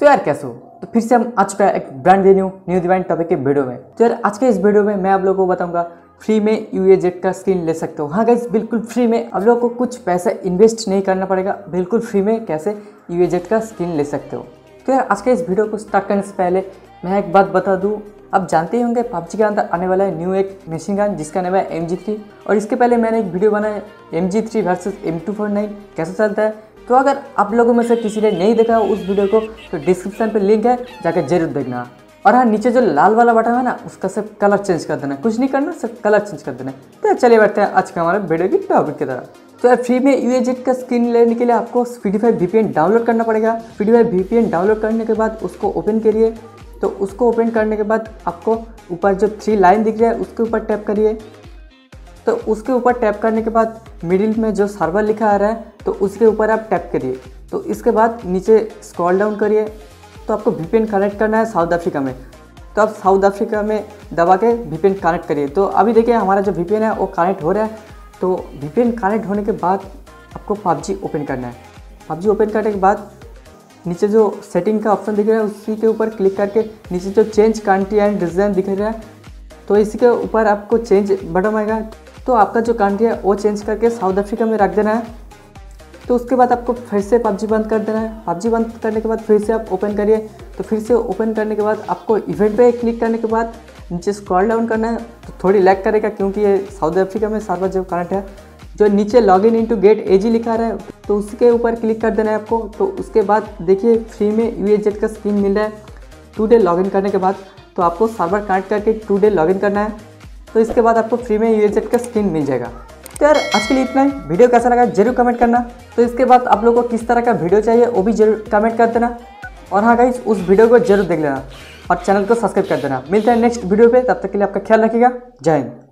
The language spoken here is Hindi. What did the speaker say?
तो यार कैसे हो, तो फिर से हम आज का एक ब्रांड न्यू डिवाइंड टॉपिक के वीडियो में। तो यार आज के इस वीडियो में मैं आप लोगों को बताऊंगा फ्री में UAZ का स्किन ले सकते हो। हाँ गाइस, बिल्कुल फ्री में, आप लोगों को कुछ पैसा इन्वेस्ट नहीं करना पड़ेगा, बिल्कुल फ्री में कैसे UAZ का स्किन ले सकते हो। तो यार आज के इस वीडियो को स्टार्ट करने से पहले मैं एक बात बता दूँ। आप जानते ही होंगे PUBG के अंदर आने वाला है न्यू एक मशीन गन जिसका नाम है MG3, और इसके पहले मैंने एक वीडियो बनाया MG3 वर्सेस M249 कैसा चलता है। तो अगर आप लोगों में से किसी ने नहीं देखा उस वीडियो को तो डिस्क्रिप्शन पे लिंक है, जाकर जरूर देखना। और हाँ, नीचे जो लाल वाला बटन है ना, उसका सिर्फ कलर चेंज कर देना, कुछ नहीं करना, सिर्फ कलर चेंज कर देना। तो चलिए बढ़ते हैं आज का हमारे वीडियो की टॉपिक की तरफ। तो यार फ्री में UAZ का स्किन लेने के लिए आपको Spotify VPN डाउनलोड करना पड़ेगा। Spotify VPN डाउनलोड करने के बाद उसको ओपन करिए। तो उसको ओपन करने के बाद आपको ऊपर जो 3 लाइन दिख रहा है उसके ऊपर टैप करिए। तो उसके ऊपर टैप करने के बाद मिडिल में जो सर्वर लिखा आ रहा है तो उसके ऊपर आप टैप करिए। तो इसके बाद नीचे स्क्रॉल डाउन करिए। तो आपको VPN कनेक्ट करना है साउथ अफ्रीका में, तो आप साउथ अफ्रीका में दबा के VPN कनेक्ट करिए। तो अभी देखिए हमारा जो VPN है वो कनेक्ट हो रहा है। तो VPN कनेक्ट होने के बाद आपको PUBG ओपन करना है। PUBG ओपन करने के बाद नीचे जो सेटिंग का ऑप्शन दिख रहा है उसी के ऊपर क्लिक करके नीचे जो चेंज कंट्री एंड रीजन दिख रहा है तो इसी के ऊपर आपको चेंज बटन आएगा। तो आपका जो कंट्री है वो चेंज करके साउथ अफ्रीका में रख देना है। तो उसके बाद आपको फिर से PUBG बंद कर देना है। PUBG बंद करने के बाद फिर से आप ओपन करिए। तो फिर से ओपन करने के बाद आपको इवेंट पे क्लिक करने के बाद नीचे स्क्रॉल डाउन करना है। तो थोड़ी लैग करेगा क्योंकि ये साउथ अफ्रीका में सर्वर जो कनेक्ट है। जो नीचे लॉगिन इनटू गेट AG लिखा रहा है तो उसके ऊपर क्लिक कर देना है आपको। तो उसके बाद देखिए फ्री में UAZ का स्किन मिल रहा है टुडे लॉगिन करने के बाद। तो आपको सर्वर कनेक्ट करके टुडे लॉगिन करना है। तो इसके बाद आपको फ्री में UAZ का स्किन मिल जाएगा। तो यार आज के लिए इतना ही। वीडियो कैसा लगा जरूर कमेंट करना। तो इसके बाद आप लोगों को किस तरह का वीडियो चाहिए वो भी जरूर कमेंट कर देना। और हाँ गाइस, उस वीडियो को जरूर देख लेना और चैनल को सब्सक्राइब कर देना। मिलते हैं नेक्स्ट वीडियो पे, तब तक के लिए आपका ख्याल रखिएगा। जय हिंद।